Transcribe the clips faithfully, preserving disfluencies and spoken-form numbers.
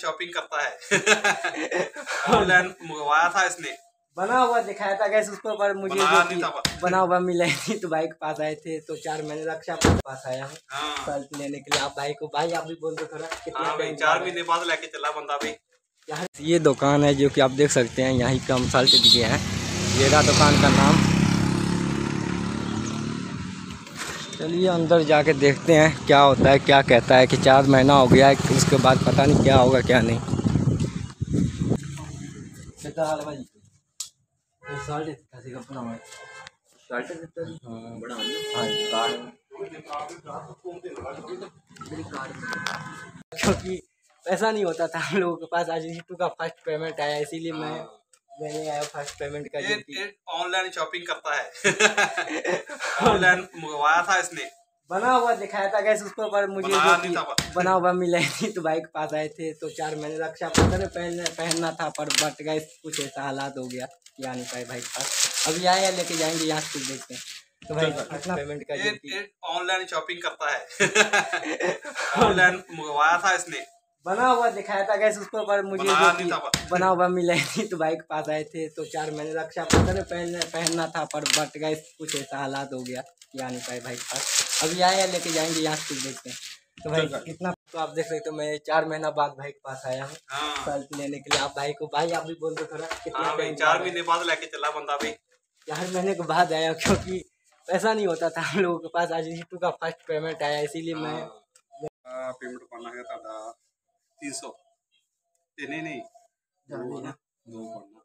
Shopping करता है। Online मंगवाया था इसने, बना हुआ दिखाया था गैस उसको, पर मुझे बना हुआ मिला नहीं तो भाई के पास आए थे। तो चार महीने रक्षा के पास आया हूँ शर्ट लेने के लिए। आप भाई को, भाई आप भी बोल दो थोड़ा कितना भाई, चार महीने बाद लेके चला बंदा भाई। यहाँ ये दुकान है जो कि आप देख सकते हैं, यहाँ कम साल से दिखे हैं। मेरा दुकान का नाम, चलिए अंदर जाके देखते हैं क्या होता है, क्या कहता है कि चार महीना हो गया है, उसके बाद पता नहीं क्या होगा क्या नहीं। क्योंकि पैसा नहीं होता था हम लोगों के पास, आज टू का फर्स्ट पेमेंट आया इसीलिए मैं मैंने आया फर्स्ट पेमेंट का। ऑनलाइन शॉपिंग करता है। ऑनलाइन मंगवाया था इसने, बना हुआ दिखाया था गैस उसको, पर मुझे बना हुआ मिला नहीं तो भाई के पास आए थे। तो चार महीने रक्षा बंधन पहन पहनना था, पर बट गैस कुछ ऐसा हालात हो गया कि आ नहीं पाए भाई के पास। अभी आए हैं लेके जाएंगे यहाँ से, देखते हैं। तो भाई कितना पेमेंट का? ऑनलाइन शॉपिंग करता है। ऑनलाइन मंगवाया था इसने, बना हुआ दिखाया था गैस उसको, पर मुझे बना हुआ मिला नहीं तो भाई के पास आए थे। तो चार महीने रक्षा बंधन पहन पहनना था, पर बट गैस कुछ ऐसा हालात हो गया कि आ नहीं पाए भाई के पास। अभी आए हैं लेके जाएंगे यहाँ से, देखते हैं। तो भाई कितना? तो आप देख सकते हो मैं चार महीना बाद भाई के पास आया हूँ शर्ट लेने के लिए। आप भाई को, भाई आप भी बोल दो थोड़ा कितना? चार महीने बाद लेके चला बंदा भाई, चार महीने के बाद आया क्योंकि पैसा नहीं होता था हम लोगों के पास, आज टू का फर्स्ट पेमेंट आया इसीलिए मैं पेमेंट करना। तीन सौ नहीं नहीं दो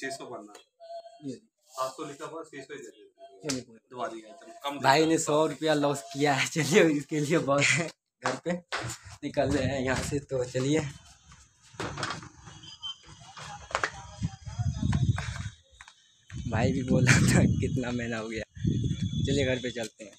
छः सौ बनना, सौ लिखा हुआ छः सौ दबा दिया। भाई ने सौ रुपया लॉस किया है। चलिए इसके लिए बहुत है, घर पे निकल रहे हैं यहाँ से। तो चलिए भाई भी बोला था कितना महीना हो गया, चलिए घर पे चलते हैं।